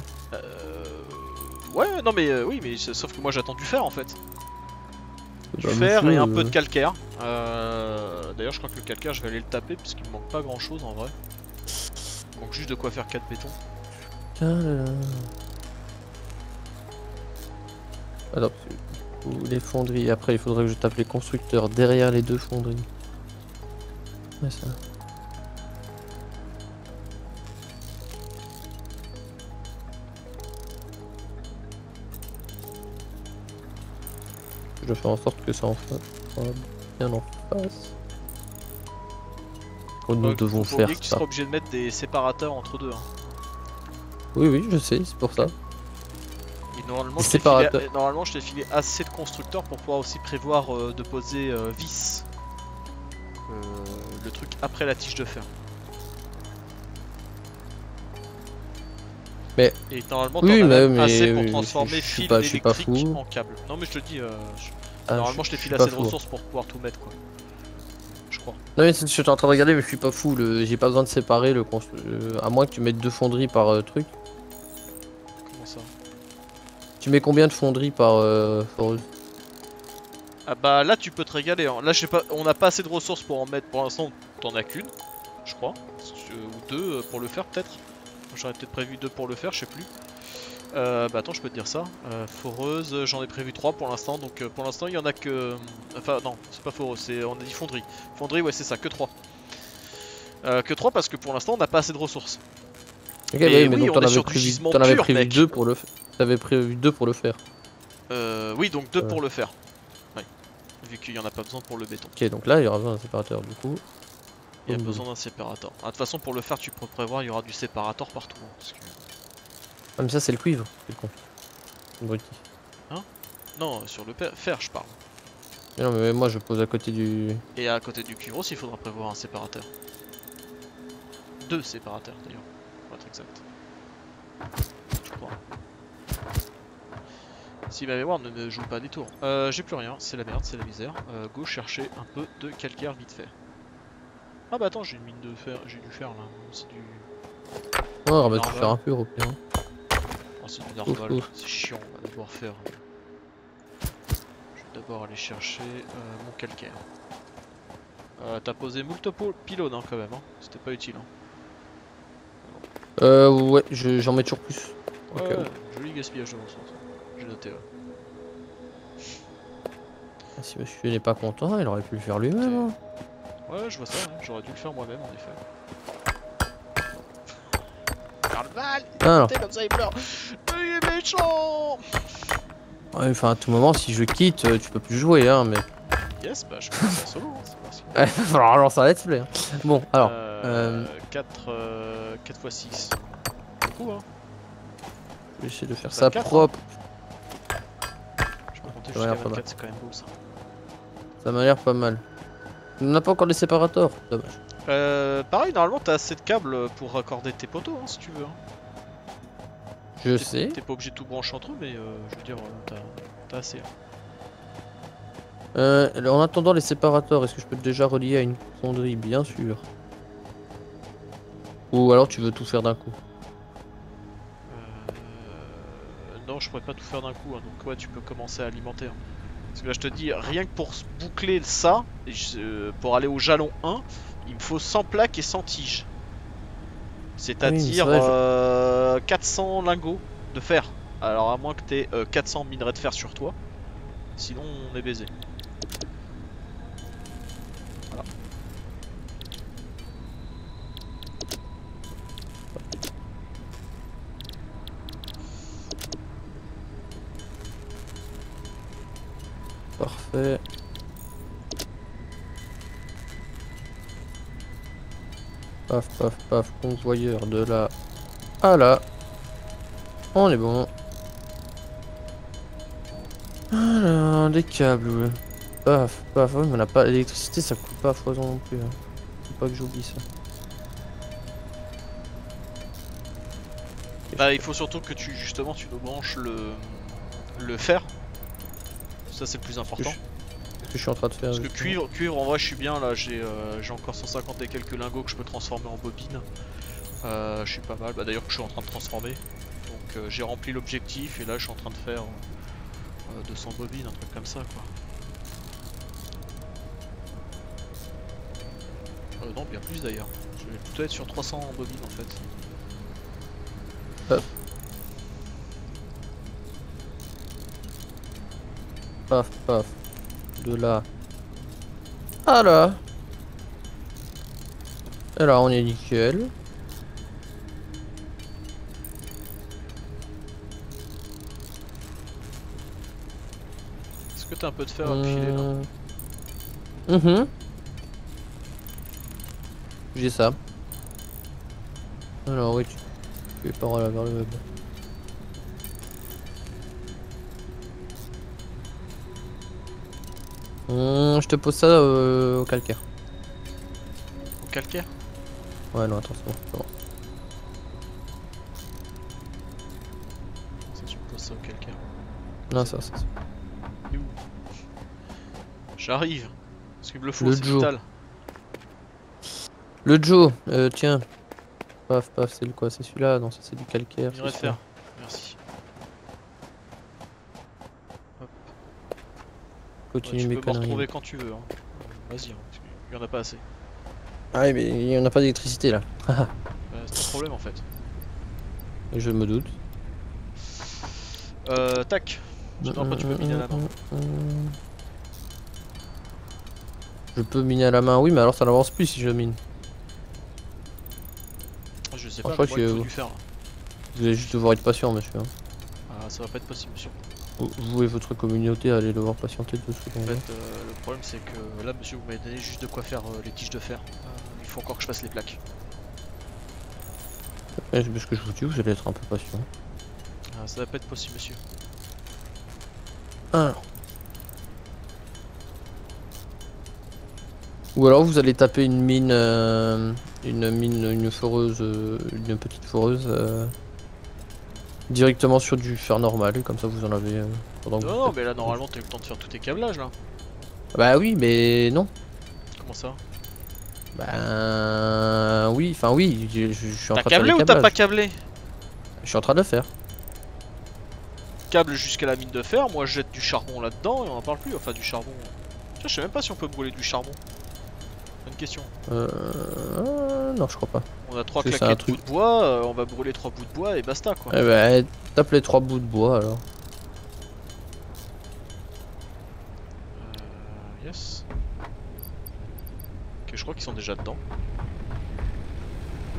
Ouais, non mais oui, mais sauf que moi j'attends du fer en fait. Du fer et un peu de calcaire. D'ailleurs, je crois que le calcaire, je vais aller le taper parce qu'il me manque pas grand chose en vrai. Il manque juste de quoi faire 4 bétons. Alors, les fonderies, après il faudrait que je tape les constructeurs derrière les deux fonderies. Ouais, ça. Je fais en sorte que ça en fasse bien en face. Oh, nous devons faire ça. Tu seras obligé de mettre des séparateurs entre deux. Hein. Oui, oui, je sais, c'est pour ça. Et normalement, je t'ai filé assez de constructeurs pour pouvoir aussi prévoir de poser vis. Le truc après la tige de fer. Mais et normalement t'en as assez pour transformer fil électrique en câble. Non mais je te dis, normalement je t'ai filé assez de ressources pour pouvoir tout mettre quoi. Je crois. Non mais je suis en train de regarder mais je suis pas fou, j'ai pas besoin de séparer le à moins que tu mettes 2 fonderies par truc. Comment ça? Tu mets combien de fonderies par foreuse? Ah bah là tu peux te régaler, hein. Là je sais pas, on n'a pas assez de ressources pour en mettre, pour l'instant t'en as qu'une, je crois, ou 2 pour le faire peut-être. J'aurais peut-être prévu 2 pour le faire, je sais plus. Bah attends, je peux te dire ça. Foreuse, j'en ai prévu 3 pour l'instant. Donc pour l'instant, il y en a que... Enfin non, c'est pas foreuse, on a dit fonderie. Fonderie, ouais c'est ça, que 3. Que 3 parce que pour l'instant, on n'a pas assez de ressources. Ok, mais oui, donc t'en avais prévu 2 pour le faire. T'avais prévu 2 pour le faire. Oui, donc 2 pour le faire. Ouais. Vu qu'il n'y en a pas besoin pour le béton. Ok, donc là, il y aura besoin d'un séparateur du coup. Il y a besoin d'un séparateur. De toute façon, pour le faire, tu peux prévoir, il y aura du séparateur partout. Hein, parce que... Ah, mais ça, c'est le cuivre, c'est le con. Bruti. Hein? Non, sur le fer, je parle. Mais non, mais moi, je pose à côté du. Et à côté du cuivre aussi, il faudra prévoir un séparateur. 2 séparateurs, d'ailleurs, pour être exact. Je crois. Si ma mémoire ne me joue pas des tours. J'ai plus rien, c'est la merde, c'est la misère. Go chercher un peu de calcaire vite fait. Ah bah attends, j'ai une mine de fer, j'ai du fer là, c'est du... Ouais, on va du fer un peu européen. Oh, c'est du narval, c'est chiant, on va devoir faire... Je vais d'abord aller chercher mon calcaire. T'as posé moult pylônes hein, quand même, hein. C'était pas utile. Hein. Ouais, j'en mets toujours plus. Ouais, okay. Joli gaspillage de mon sens, j'ai noté là. Ouais. Si monsieur n'est pas content, il aurait pu le faire lui-même. Hein. Ouais, je vois ça, hein. J'aurais dû le faire moi-même en effet. Normal, il est comme ça, il pleure. Il est méchant. Ouais, enfin, à tout moment, si je quitte, tu peux plus jouer, hein, mais... Yes, bah, je peux le faire solo, hein, c'est pas sûr. Il va falloir lancer un let's play. Hein. Bon, alors... 4 x 6. Beaucoup, hein. Je vais essayer de faire ça 24, propre. Hein. Je peux compter jusqu'à 24, c'est quand même beau, ça. Ça m'a l'air pas mal. On n'a pas encore les séparateurs, dommage. Pareil, normalement t'as assez de câbles pour raccorder tes poteaux hein, si tu veux. Je sais. T'es pas obligé de tout brancher entre eux, mais je veux dire, t'as assez. En attendant les séparateurs, est-ce que je peux déjà relier à une fonderie? Bien sûr. Ou alors tu veux tout faire d'un coup? Non, je pourrais pas tout faire d'un coup, hein, donc ouais, tu peux commencer à alimenter. Hein. Parce que là je te dis, rien que pour boucler ça, pour aller au jalon 1, il me faut 100 plaques et 100 tiges. C'est-à-dire 400 lingots de fer. Alors à moins que t'aies 400 minerais de fer sur toi, sinon on est baisé. Voilà. Parfait. Paf paf paf, convoyeur de là à là. On est bon. Alors, des câbles. Ouais. Paf paf, ouais, mais on n'a pas l'électricité, ça coûte pas à foison non plus. Hein. Faut pas que j'oublie ça. Bah il faut surtout que tu justement tu débranches le fer. Ça c'est le plus important. Ce que je suis en train de faire. Parce que cuivre en vrai je suis bien là, j'ai encore 150 et quelques lingots que je peux transformer en bobine. Je suis pas mal, bah d'ailleurs que je suis en train de transformer. Donc j'ai rempli l'objectif et là je suis en train de faire 200 bobines, un truc comme ça quoi. Non, bien plus d'ailleurs. Je vais plutôt être sur 300 bobines en fait. Paf. Paf, paf. De là. Ah là. Et là, on est nickel. Est-ce que t'as un peu de fer à piler là? Mmh. J'ai ça. Alors oui, tu es par là vers le meuble. Je te pose ça au calcaire. Au calcaire? Ouais non attends c'est bon. Ça tu me poses ça au calcaire? Non ça ça. J'arrive. Parce qu'il me le faut, c'est vital. Le Joe, tiens. Paf, paf, c'est le quoi? C'est celui-là? Non, ça c'est du calcaire. Minerai de fer. Merci. Hop. Continue mes conneries. Tu peux me retrouver quand tu veux. Hein. Vas-y, hein. Il y en a pas assez. Ah oui, mais il y en a pas d'électricité là. C'est un problème en fait. Et je me doute. Tac. J'espère pas tu peux miner à la main. Je peux miner à la main, oui, mais alors ça n'avance plus si je mine. Je sais pas, je crois que vous... vous allez juste devoir être patient, monsieur. Ah, ça va pas être possible, monsieur. Vous et votre communauté allez devoir patienter de ce qu'on fait. Le problème, c'est que là, monsieur, vous m'avez donné juste de quoi faire les tiges de fer. Il faut encore que je fasse les plaques. Est-ce que je vous dis, vous allez être un peu patient. Ah, ça va pas être possible, monsieur. Alors. Ou alors vous allez taper une mine, une foreuse, une petite foreuse directement sur du fer normal, et comme ça vous en avez pendant que non, mais là normalement t'as eu le temps de faire tous tes câblages là. Bah oui, mais non. Comment ça? Bah oui, enfin oui, je suis en train de faire. T'as câblé ou t'as pas câblé? Je suis en train de le faire. Câble jusqu'à la mine de fer, moi je jette du charbon là-dedans et on en parle plus, enfin du charbon. Tiens, je sais même pas si on peut brûler du charbon. Une question. Non, je crois pas. On a 3 claquettes de bouts de bois, on va brûler 3 bouts de bois et basta quoi. Eh ben, tape les 3 bouts de bois alors. Yes. Ok, je crois qu'ils sont déjà dedans.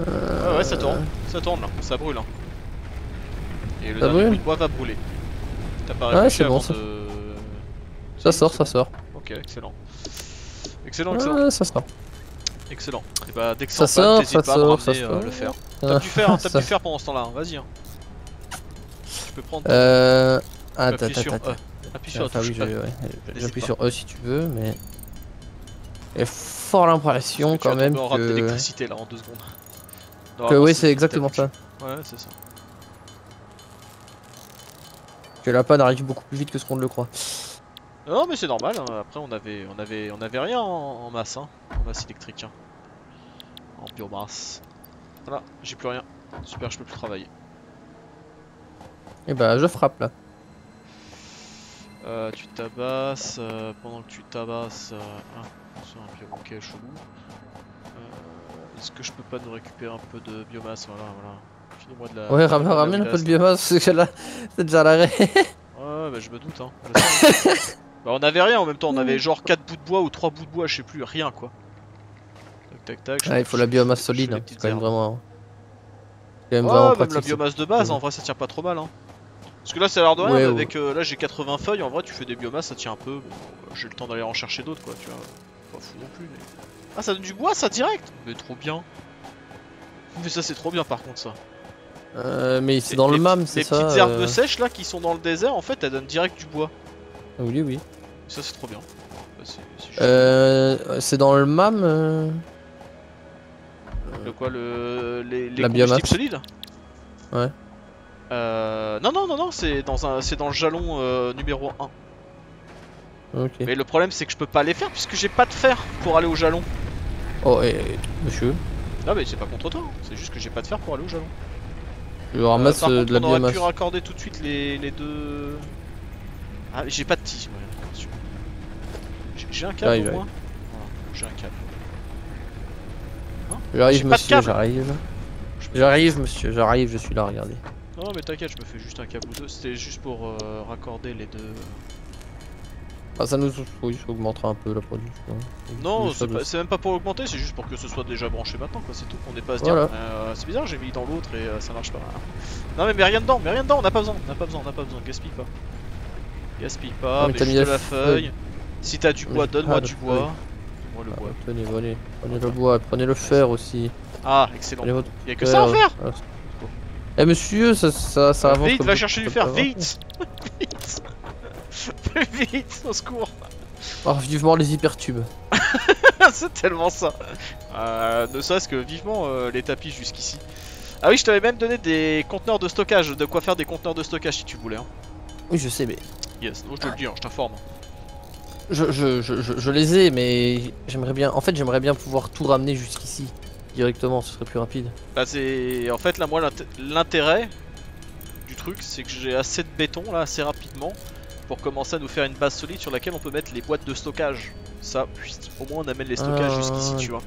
Ah ouais, ça tourne là, ça brûle. Hein. Et le dernier bout de bois va brûler. T'as pas réfléchi avant de... Ça sort, ça sort. Ok, excellent. Excellent, excellent. Ça sort. Excellent. Et bah dès que ça sort, t'hésites pas à me ramener le fer. Tape du fer, tape du fer pendant ce temps-là, vas-y. Tu peux prendre... Appuie sur E. Appuie sur E. J'appuie sur E si tu veux, mais... J'ai fort l'impression quand même que... Tu vas tomber en rade d'électricité là en 2 secondes. Que oui, c'est exactement ça. Ouais, c'est ça. Que la panne arrive beaucoup plus vite que ce qu'on ne le croit. Non mais c'est normal, hein. Après on avait rien en masse, hein. En masse électrique, hein. En biomasse. Voilà, j'ai plus rien. Super, je peux plus travailler. Et bah je frappe là. Tu tabasses, pendant que tu tabasses... c'est un biobanquet chelou. Est-ce que je peux pas nous récupérer un peu de biomasse? Voilà, voilà. File-moi de la... Ouais, ramène un peu de biomasse, parce que là, c'est déjà l'arrêt. Ouais, bah je me doute, hein. Bah on avait rien en même temps, on avait genre 4 bouts de bois ou 3 bouts de bois, je sais plus, rien quoi. Tac tac tac. Ah, il faut la biomasse solide, hein, c'est quand même vraiment. Quand même, ouais, vraiment même pratique, la biomasse de base, en vrai ça tient pas trop mal. Hein. Parce que là c'est à l'air de rien, ouais, avec là j'ai 80 feuilles, en vrai tu fais des biomasses, ça tient un peu. Bon, j'ai le temps d'aller en chercher d'autres quoi, tu vois. Pas fou non plus. Mais... Ah, ça donne du bois ça direct? Mais trop bien. Mais ça c'est trop bien par contre ça. Mais c'est dans le MAM, c'est ça. Les petites herbes sèches là qui sont dans le désert, en fait elles donnent direct du bois. Oui, oui. Ça c'est trop bien. C'est dans le MAM. Le quoi, le... les combustibles solides. Ouais. Non, c'est dans le jalon numéro 1. Okay. Mais le problème c'est que je peux pas les faire puisque j'ai pas de fer pour aller au jalon. Oh, monsieur. Non mais c'est pas contre toi, c'est juste que j'ai pas de fer pour aller au jalon. Je ramasse de la biomasse. On aurait pu raccorder tout de suite les deux... Ah, j'ai pas de tige. J'ai un câble au moins. Voilà, j'ai un câble. Hein, j'arrive monsieur, j'arrive, je suis là, regardez. Non mais t'inquiète, je me fais juste un câble ou deux, c'était juste pour raccorder les deux. Ah ça nous augmentera un peu la production. Non, c'est même pas pour augmenter, c'est juste pour que ce soit déjà branché maintenant quoi, c'est tout, qu'on n'est pas à se dire voilà. C'est bizarre, j'ai mis dans l'autre et ça marche pas. Non mais rien dedans, on n'a pas besoin, gaspille pas. Gaspille pas, mais juste de la feuille. Si t'as du bois, donne-moi du bois. Moi, le bois. Tenez, venez, prenez le bois, prenez le fer aussi. Ah, excellent. Il y a que ça à faire. Eh monsieur, ça avance. Vite, va chercher du fer, vite. Vite, au secours. Oh, vivement les hypertubes. C'est tellement ça. Ne serait-ce que vivement les tapis jusqu'ici. Ah oui, je t'avais même donné des conteneurs de stockage, de quoi faire des conteneurs de stockage si tu voulais. Hein. Oui, je sais, mais... Yes, non, je te le dis, hein, je t'informe. Je les ai, mais j'aimerais bien. En fait, j'aimerais bien pouvoir tout ramener jusqu'ici directement. Ce serait plus rapide. Bah c'est. En fait, là, moi, l'intérêt du truc, c'est que j'ai assez de béton là, assez rapidement, pour commencer à nous faire une base solide sur laquelle on peut mettre les boîtes de stockage. Ça, au moins, on amène les stockages jusqu'ici, tu vois.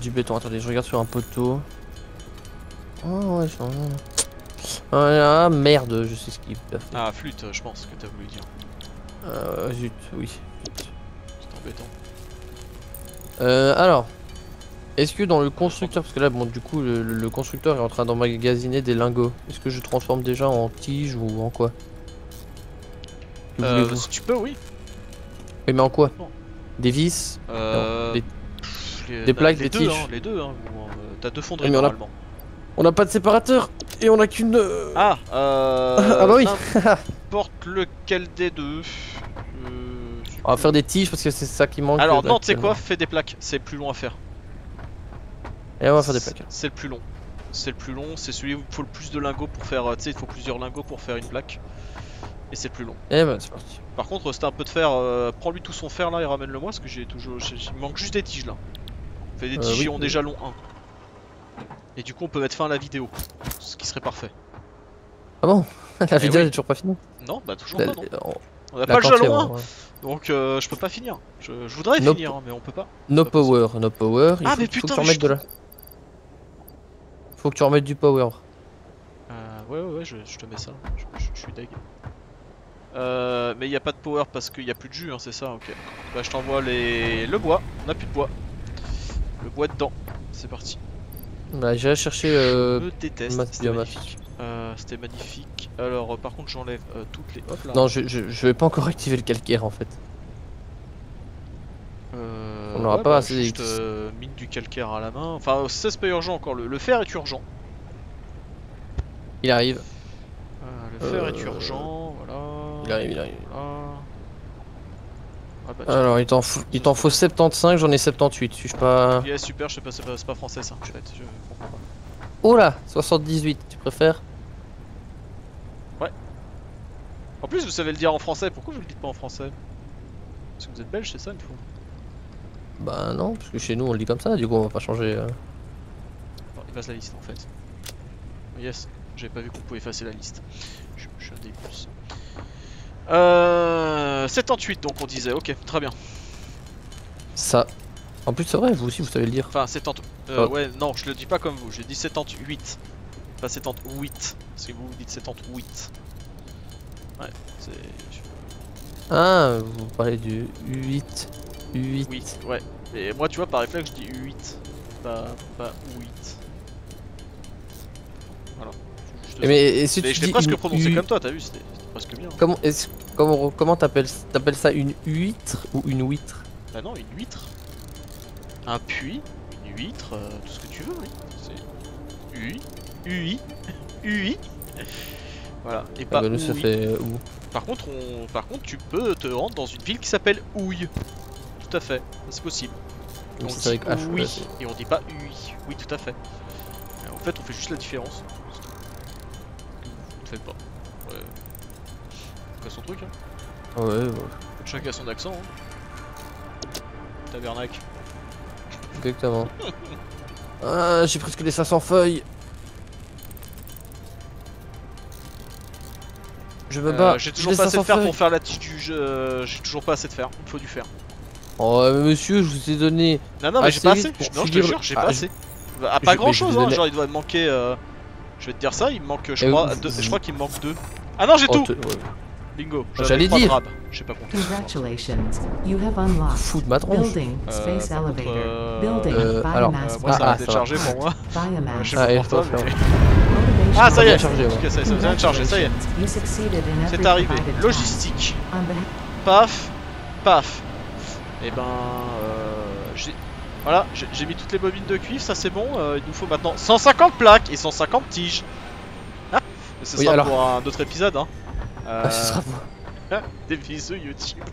Du béton. Attendez, je regarde sur un poteau. Oh ouais, ah merde, je sais ce qu'il peut faire. Ah flûte, je pense que t'as voulu dire. Zut, oui. C'est embêtant. Alors, est-ce que dans le constructeur, parce que là, bon, du coup, le constructeur est en train d'emmagasiner des lingots. Est-ce que je transforme déjà en tige ou en quoi? Si tu peux, oui. Oui, mais en quoi? Des vis, des plaques, des tiges. Les deux, hein. T'as deux fonderies normalement. On n'a pas de séparateur et on a qu'une. Ah bah oui. Porte lequel des deux. On va faire des tiges parce que c'est ça qui manque. Alors non, tu sais quoi, fais des plaques, c'est plus long à faire. Et on va faire des plaques. C'est le plus long. C'est le plus long, c'est celui où il faut le plus de lingots pour faire. Tu sais, il faut plusieurs lingots pour faire une plaque. Et c'est le plus long. Et bah c'est parti. Par contre, si t'as un peu de fer, prends-lui tout son fer là et ramène-le moi parce que j'ai toujours. Il manque juste des tiges là. Fais des tiges et on déjà long 1. Et du coup on peut mettre fin à la vidéo, ce qui serait parfait. Ah bon? La vidéo n'est toujours pas finie? Non, bah toujours pas non. On n'a pas le jalon 1, donc je peux pas finir. Je voudrais finir, mais on peut pas. No power, no power. Ah mais putain, faut que tu remettes du power. Ouais, je te mets ça, je suis deg. Mais y a pas de power parce qu'il y a plus de jus, hein, c'est ça, ok. Bah je t'envoie le bois, on a plus de bois. Le bois dedans, c'est parti. Bah j'irai chercher je déteste, c'était magnifique. Alors par contre j'enlève toutes les... Hop, là. Non je vais pas encore activer le calcaire en fait. On n'aura pas assez juste, mine du calcaire à la main. Enfin c'est pas urgent encore, le fer est urgent. Il arrive. Le fer est urgent, voilà. Il arrive. Voilà. Ah bah, alors il t'en faut 75, j'en ai 78, suis-je pas... Yeah, super, je sais pas, c'est pas français ça, je comprends pas. Oh là, 78, tu préfères? Ouais. En plus vous savez le dire en français, pourquoi vous le dites pas en français? Parce que vous êtes belge, c'est ça, il faut. Bah non, parce que chez nous on le dit comme ça, du coup on va pas changer... Bon, efface la liste en fait. Yes, j'avais pas vu qu'on pouvait effacer la liste. Je suis un des plus. 78 donc on disait, ok, très bien. Ça. En plus c'est vrai, vous aussi vous savez le dire. Enfin 78. Ouais, non, je le dis pas comme vous, j'ai dit 78. Pas 78. Parce que vous dites 78. Ouais, c'est. Ah, vous parlez du 8. 8. Oui, ouais. Et moi tu vois, par réflexe, je dis 8. Pas 8. Voilà. Mais si tu je l'ai presque prononcé comme toi, t'as vu, c'était. Parce que bien. Comment t'appelles ça une huître ou une huître? Bah non, une huître. Un puits, une huître, tout ce que tu veux, oui. C'est UI. Voilà, et pas nous, ça fait où. Par contre, tu peux te rendre dans une ville qui s'appelle Ouille. Tout à fait, c'est possible. Donc on dit avec H, oui, et on dit pas UI. Oui, tout à fait. En fait, on fait juste la différence. fait pas. Ouais. Chacun son truc, hein. Ouais, ouais. Chacun son accent, hein. Tabernacle. Exactement. Ah, j'ai presque les 500 feuilles. Je me bats. J'ai toujours pas assez de fer pour faire la tige du jeu. J'ai toujours pas assez de fer. Il faut du fer. Oh, mais monsieur, je vous ai donné. Non, non, mais j'ai pas assez. Non, je te jure, j'ai pas assez. Bah, pas grand chose, hein. Genre, il doit me manquer. Je vais te dire ça, il me manque, je crois, vous... je crois qu'il me manque 2. Ah non, j'ai tout! Bingo, j'allais dire! Je sais pas compter. Congratulations, you have unlocked. Fou de ma tronche! Space elevator. Alors, moi ça va être chargé pour moi. Je sais pas pour toi, mais... Ah, ça y est! Ça vient de charger, ça y est! C'est arrivé. Logistique. Paf, paf. Et ben... Voilà, j'ai mis toutes les bobines de cuivre, ça c'est bon. Il nous faut maintenant 150 plaques et 150 tiges. Ah, ce sera pour un autre épisode. Hein. Ah, ce sera pour... Des bisous YouTube.